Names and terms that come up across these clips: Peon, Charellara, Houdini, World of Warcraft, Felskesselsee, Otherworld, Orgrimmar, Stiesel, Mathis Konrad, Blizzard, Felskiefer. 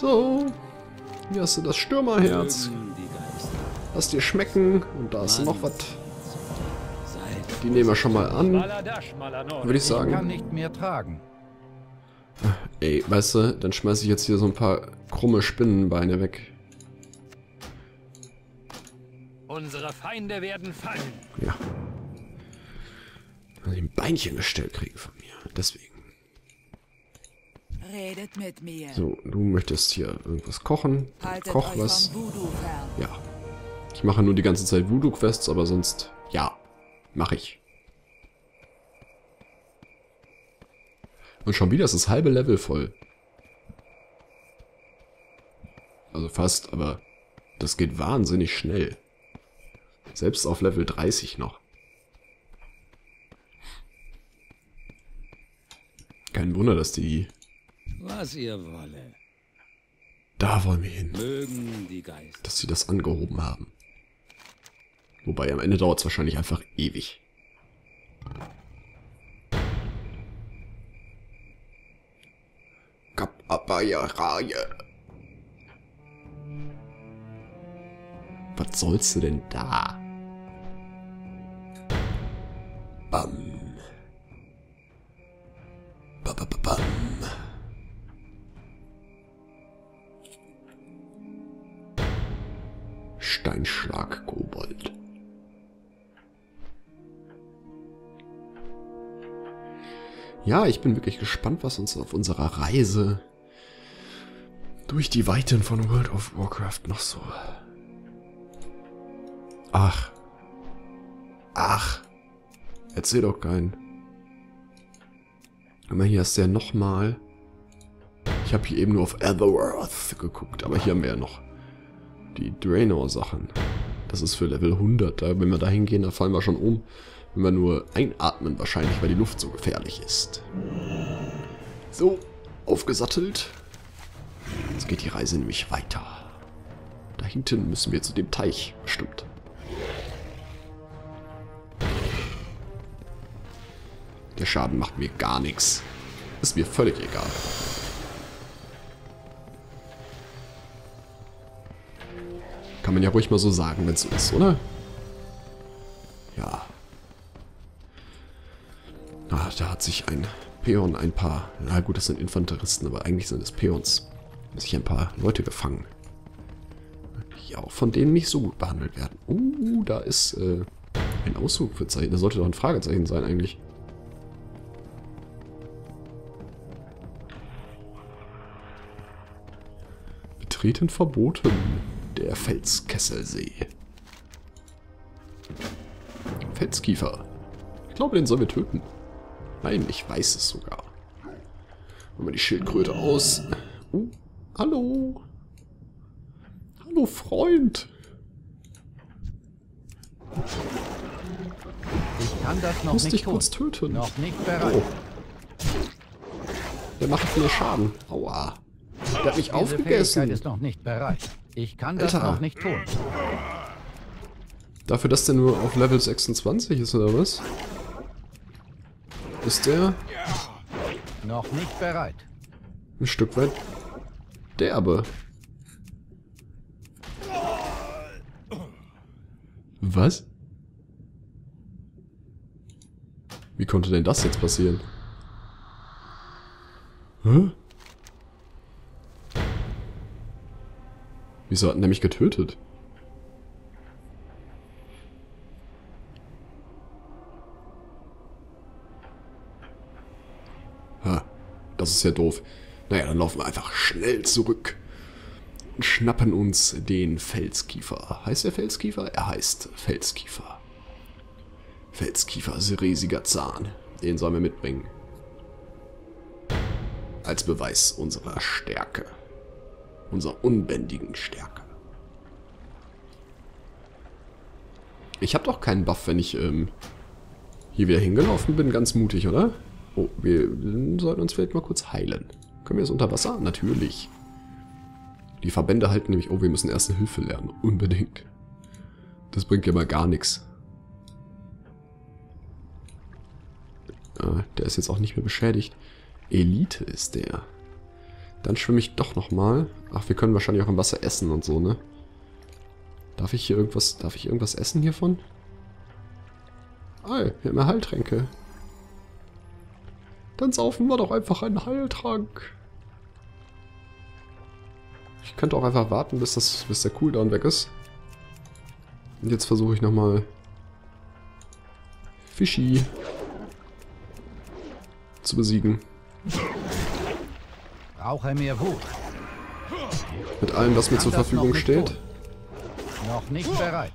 So, hier hast du das Stürmerherz. Lass dir schmecken. Und da ist noch was. Die nehmen wir schon mal an. Würde ich sagen. Ey, weißt du, dann schmeiße ich jetzt hier so ein paar krumme Spinnenbeine weg. Unsere Feinde werden fallen. Ja. Also ein Beinchen gestellt kriegen von mir. Deswegen. Redet mit mir. So, du möchtest hier irgendwas kochen. Koch was. Ja. Ich mache nur die ganze Zeit Voodoo-Quests, aber sonst. Ja. Mach ich. Und schon wieder ist das halbe Level voll. Also fast, aber das geht wahnsinnig schnell. Selbst auf Level 30 noch. Kein Wunder, dass die... Was ihr wolle. Da wollen wir hin. Mögen die Geister. Dass sie das angehoben haben. Wobei, am Ende dauert es wahrscheinlich einfach ewig. Was sollst du denn da? Bam. Ba-ba-ba-bam. Steinschlag-Kobold. Ja, ich bin wirklich gespannt, was uns auf unserer Reise durch die Weiten von World of Warcraft noch so... Ach. Erzähl doch keinen. Aber hier hast du ja nochmal... Ich habe hier eben nur auf Otherworld geguckt, aber hier haben wir ja noch die Draenor-Sachen. Das ist für Level 100. Wenn wir da hingehen, da fallen wir schon um. Wenn wir nur einatmen wahrscheinlich, weil die Luft so gefährlich ist. So, aufgesattelt. Jetzt geht die Reise nämlich weiter. Da hinten müssen wir zu dem Teich, bestimmt. Der Schaden macht mir gar nichts. Ist mir völlig egal. Kann man ja ruhig mal so sagen, wenn es so ist, oder? Ja. Ah, da hat sich ein Peon ein paar... Na gut, das sind Infanteristen, aber eigentlich sind es Peons. Sich ein paar Leute gefangen. Die auch von denen nicht so gut behandelt werden. Da ist ein Ausrufezeichen. Da sollte doch ein Fragezeichen sein eigentlich. Betreten verboten. Der Felskesselsee. Felskiefer. Ich glaube, den sollen wir töten. Nein, ich weiß es sogar. Machen wir die Schildkröte aus. Hallo. Hallo, Freund. Ich kann das noch nicht kurz töten. Noch nicht bereit. Oh. Der macht mir Schaden. Aua. Der hat mich aufgegessen. Ist noch nicht bereit. Ich kann das noch nicht tun. Dafür, dass der nur auf Level 26 ist oder was? Ist der noch nicht bereit. Ein Stück weit derbe. Was? Wie konnte denn das jetzt passieren? Hä? Wieso hat er mich getötet? Ha, das ist ja doof. Naja, dann laufen wir einfach schnell zurück und schnappen uns den Felskiefer. Heißt der Felskiefer? Er heißt Felskiefer. Felskiefer ist ein riesiger Zahn. Den sollen wir mitbringen. Als Beweis unserer Stärke. Unserer unbändigen Stärke. Ich habe doch keinen Buff, wenn ich hier wieder hingelaufen bin. Ganz mutig, oder? Oh, wir sollten uns vielleicht mal kurz heilen. Können wir das unter Wasser? Natürlich. Die Verbände halten nämlich... Oh, wir müssen Erste Hilfe lernen. Unbedingt. Das bringt ja mal gar nichts. Der ist jetzt auch nicht mehr beschädigt. Elite ist der. Dann schwimme ich doch nochmal. Ach, wir können wahrscheinlich auch im Wasser essen und so, ne? Darf ich hier irgendwas... Darf ich irgendwas essen hiervon? Ei, wir haben ja Heiltränke. Dann saufen wir doch einfach einen Heiltrank. Ich könnte auch einfach warten, bis der Cooldown weg ist. Und jetzt versuche ich nochmal... Fischi zu besiegen. Brauche mehr Wut. Mit allem, was mir zur Verfügung steht. Noch nicht bereit.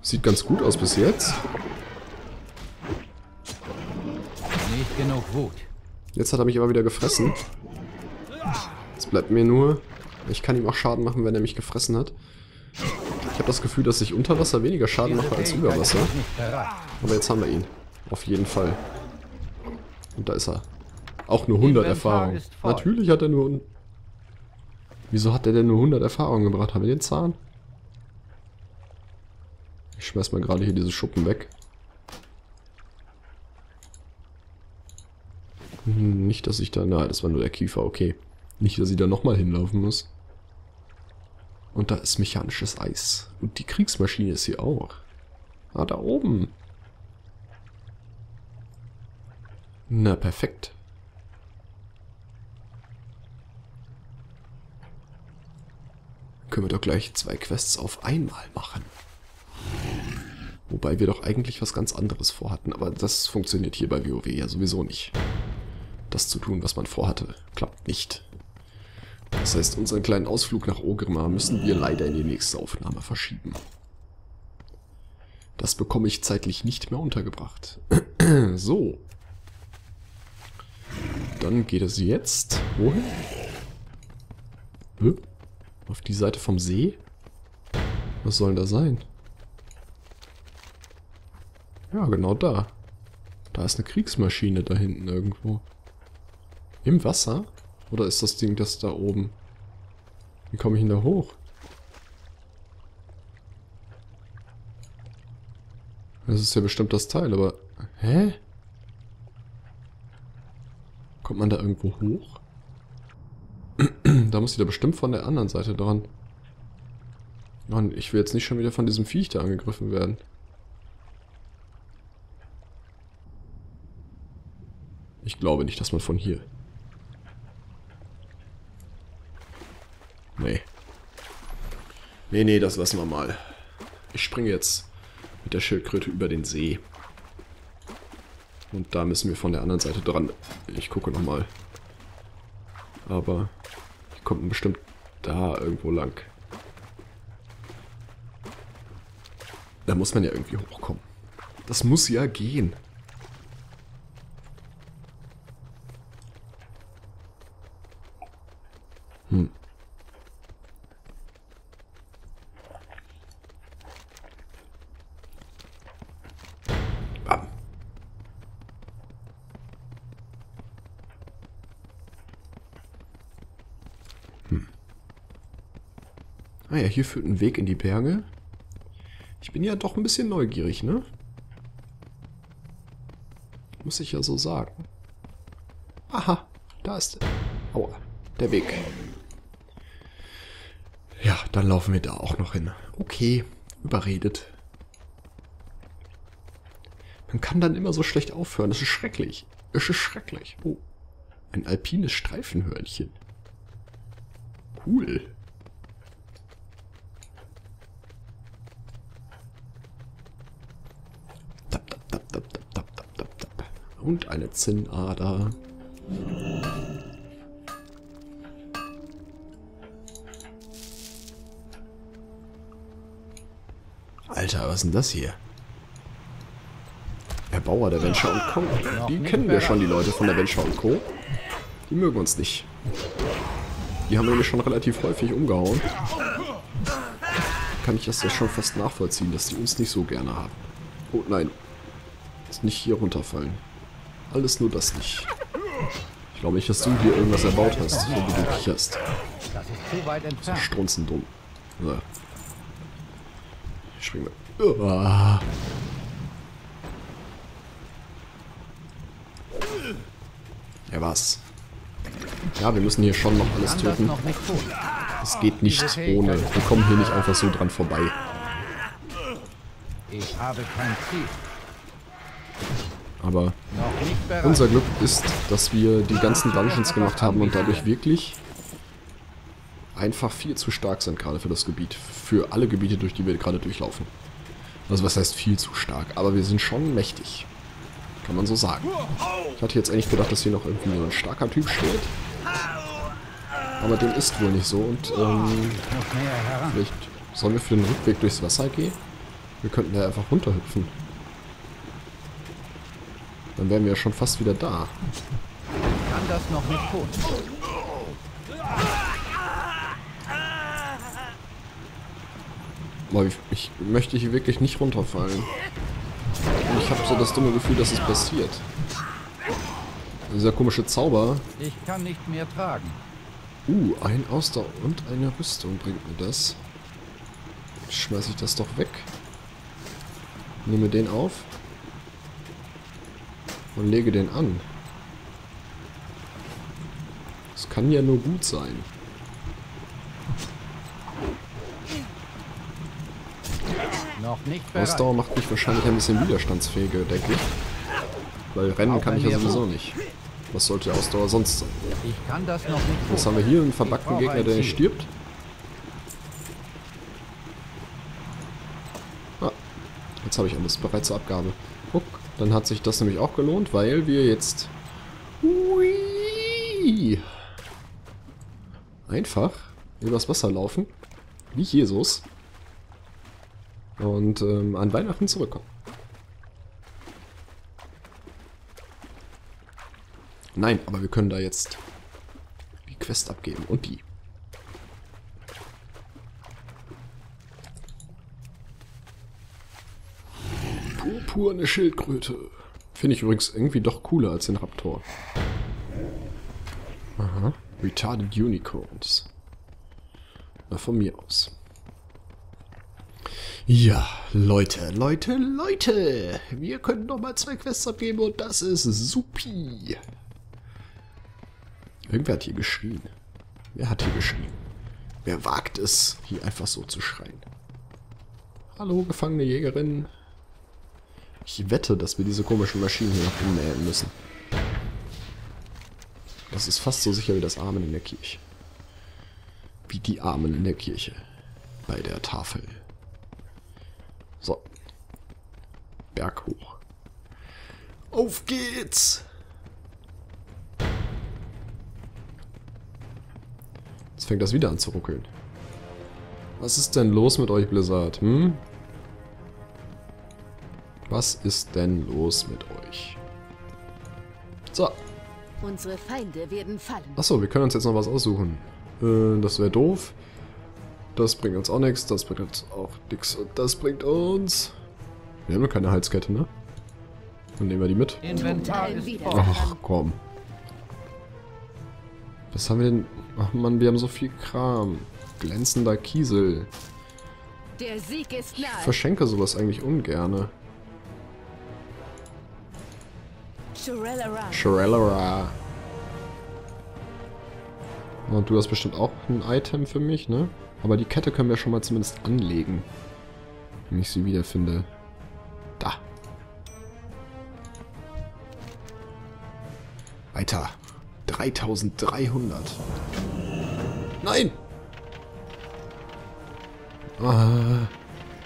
Sieht ganz gut aus bis jetzt. Nicht genug Wut. Jetzt hat er mich aber wieder gefressen. Jetzt bleibt mir nur... Ich kann ihm auch Schaden machen, wenn er mich gefressen hat. Ich habe das Gefühl, dass ich unter Wasser weniger Schaden mache als über Wasser. Aber jetzt haben wir ihn. Auf jeden Fall. Und da ist er. Auch nur 100 Erfahrung. Natürlich hat er nur... Wieso hat er denn nur 100 Erfahrung gebracht? Haben wir den Zahn? Ich schmeiß mal gerade hier diese Schuppen weg. Nicht, dass ich da... Nein, das war nur der Kiefer, okay. Nicht, dass ich da nochmal hinlaufen muss. Und da ist mechanisches Eis. Und die Kriegsmaschine ist hier auch. Ah, da oben. Na, perfekt. Können wir doch gleich 2 Quests auf einmal machen. Wobei wir doch eigentlich was ganz anderes vorhatten. Aber das funktioniert hier bei WoW ja sowieso nicht. Das zu tun, was man vorhatte, klappt nicht. Das heißt, unseren kleinen Ausflug nach Orgrimmar müssen wir leider in die nächste Aufnahme verschieben. Das bekomme ich zeitlich nicht mehr untergebracht. So. Dann geht es jetzt... Wohin? Auf die Seite vom See? Was soll denn da sein? Ja, genau da. Da ist eine Kriegsmaschine da hinten irgendwo. Im Wasser? Oder ist das Ding das da oben? Wie komme ich denn da hoch? Das ist ja bestimmt das Teil, aber... Hä? Kommt man da irgendwo hoch? Da muss ich da bestimmt von der anderen Seite dran. Mann, ich will jetzt nicht schon wieder von diesem Viech da angegriffen werden. Ich glaube nicht, dass man von hier... Nee. Nee, nee, das lassen wir mal. Ich springe jetzt mit der Schildkröte über den See. Und da müssen wir von der anderen Seite dran. Ich gucke nochmal. Aber die kommt bestimmt da irgendwo lang. Da muss man ja irgendwie hochkommen. Das muss ja gehen. Ah ja, hier führt ein Weg in die Berge. Ich bin ja doch ein bisschen neugierig, ne? Muss ich ja so sagen. Aha, da ist... Aua, der Weg. Ja, dann laufen wir da auch noch hin. Okay, überredet. Man kann dann immer so schlecht aufhören. Das ist schrecklich. Es ist schrecklich. Oh, ein alpines Streifenhörnchen. Cool. Und eine Zinnader. Alter, was ist denn das hier? Herr Bauer der Venture & Co. Die kennen wir schon, die Leute von der Venture & Co. Die mögen uns nicht. Die haben nämlich schon relativ häufig umgehauen. Kann ich das ja schon fast nachvollziehen, dass die uns nicht so gerne haben. Oh nein. Nicht hier runterfallen. Alles nur das nicht. Ich glaube nicht, dass du hier irgendwas erbaut hast, wo du dich hast. So strunzendumm. Ja. Ich springe mal. Uah. Ja, was? Ja, wir müssen hier schon noch alles töten. Es geht nicht ohne. Wir kommen hier nicht einfach so dran vorbei. Ich habe kein Ziel. Aber unser Glück ist, dass wir die ganzen Dungeons gemacht haben und dadurch wirklich einfach viel zu stark sind, gerade für das Gebiet. Für alle Gebiete, durch die wir gerade durchlaufen. Also was heißt viel zu stark? Aber wir sind schon mächtig. Kann man so sagen. Ich hatte jetzt eigentlich gedacht, dass hier noch irgendwie ein starker Typ steht. Aber dem ist wohl nicht so. Und vielleicht sollen wir für den Rückweg durchs Wasser gehen? Wir könnten ja einfach runterhüpfen. Dann wären wir ja schon fast wieder da. Ich kann das noch nicht tun. Boah, ich möchte hier wirklich nicht runterfallen. Und ich habe so das dumme Gefühl, dass es passiert. Dieser komische Zauber. Ich kann nicht mehr tragen. Ein Ausdauer und eine Rüstung bringt mir das. Schmeiße ich das doch weg. Nehme den auf. Und lege den an. Das kann ja nur gut sein. Ausdauer macht mich wahrscheinlich ein bisschen widerstandsfähiger, denke ich. Weil rennen kann ich ja sowieso nicht. Was sollte Ausdauer sonst sein? Was haben wir hier? Einen verbackten Gegner, der nicht stirbt? Ah, jetzt habe ich alles bereit zur Abgabe. Guck, dann hat sich das nämlich auch gelohnt, weil wir jetzt einfach übers Wasser laufen, wie Jesus, und an Weihnachten zurückkommen. Nein, aber wir können da jetzt die Quest abgeben und die. Purpurne Schildkröte. Finde ich übrigens irgendwie doch cooler als den Raptor. Aha. Retarded Unicorns. Na, von mir aus. Ja, Leute. Wir können nochmal 2 Quests abgeben und das ist supi. Irgendwer hat hier geschrien. Wer hat hier geschrien? Wer wagt es, hier einfach so zu schreien? Hallo, gefangene Jägerin. Ich wette, dass wir diese komischen Maschinen hier noch ummähen müssen. Das ist fast so sicher wie das Amen in der Kirche. Wie die Armen in der Kirche. Bei der Tafel. So. Berg hoch. Auf geht's! Jetzt fängt das wieder an zu ruckeln. Was ist denn los mit euch, Blizzard? Hm? Was ist denn los mit euch? So. Unsere Feinde werden fallen. Achso, wir können uns jetzt noch was aussuchen. Das wäre doof. Das bringt uns auch nichts. Das bringt uns auch nichts. Und das bringt uns... Wir haben ja keine Halskette, ne? Dann nehmen wir die mit. Ach, komm. Was haben wir denn... Ach man, wir haben so viel Kram. Glänzender Kiesel. Der Sieg ist nah. Ich verschenke sowas eigentlich ungerne. Charellara. Und du hast bestimmt auch ein Item für mich, ne? Aber die Kette können wir schon mal zumindest anlegen. Wenn ich sie wiederfinde. Da. Weiter. 3300. Nein!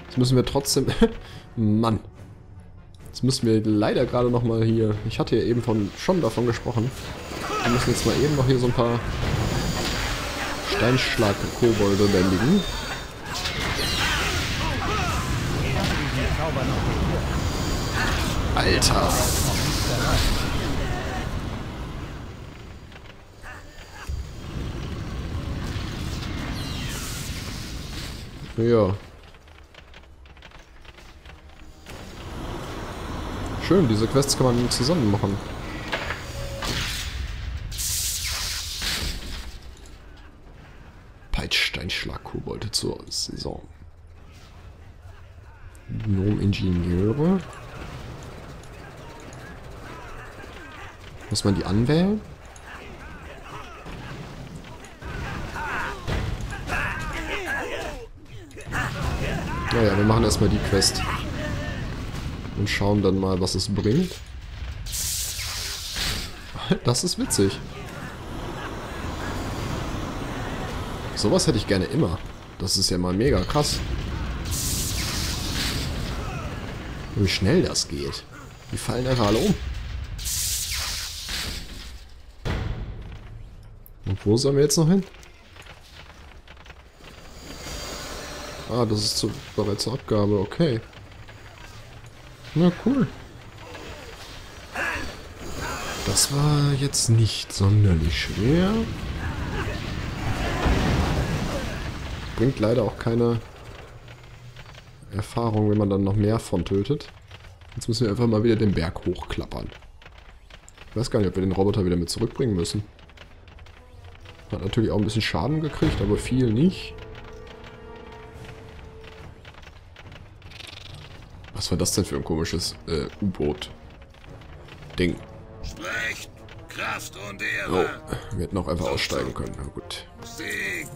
Jetzt müssen wir trotzdem... Mann. Jetzt müssen wir leider gerade nochmal hier... Ich hatte ja eben schon davon gesprochen. Wir müssen jetzt mal eben noch hier so ein paar... Steinschlag-Kobolde bändigen. Alter! Ja. Schön, diese Quests kann man zusammen machen. Peitschsteinschlag-Kobolde zur Saison. Gnom-Ingenieure. Muss man die anwählen? Naja, wir machen erstmal die Quest. Und schauen dann mal, was es bringt. Das ist witzig. Sowas hätte ich gerne immer. Das ist ja mal mega krass. Wie schnell das geht. Die fallen einfach alle um. Und wo sollen wir jetzt noch hin? Ah, das ist bereits zur Abgabe. Okay. Na cool. Das war jetzt nicht sonderlich schwer. Bringt leider auch keine Erfahrung, wenn man dann noch mehr von tötet. Jetzt müssen wir einfach mal wieder den Berg hochklappern. Ich weiß gar nicht, ob wir den Roboter wieder mit zurückbringen müssen. Hat natürlich auch ein bisschen Schaden gekriegt, aber viel nicht. Was war das denn für ein komisches U-Boot-Ding? Sprecht, Kraft und Ehre. Oh, wir hätten auch einfach aussteigen können. Na gut. Sieg.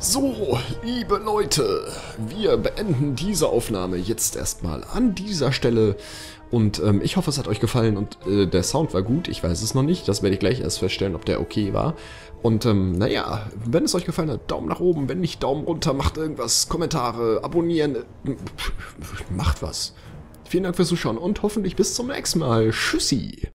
So, liebe Leute, wir beenden diese Aufnahme jetzt erstmal an dieser Stelle und ich hoffe, es hat euch gefallen und der Sound war gut, ich weiß es noch nicht, das werde ich gleich erst feststellen, ob der okay war und naja, wenn es euch gefallen hat, Daumen nach oben, wenn nicht, Daumen runter, macht irgendwas, Kommentare, abonnieren, macht was. Vielen Dank fürs Zuschauen und hoffentlich bis zum nächsten Mal, tschüssi!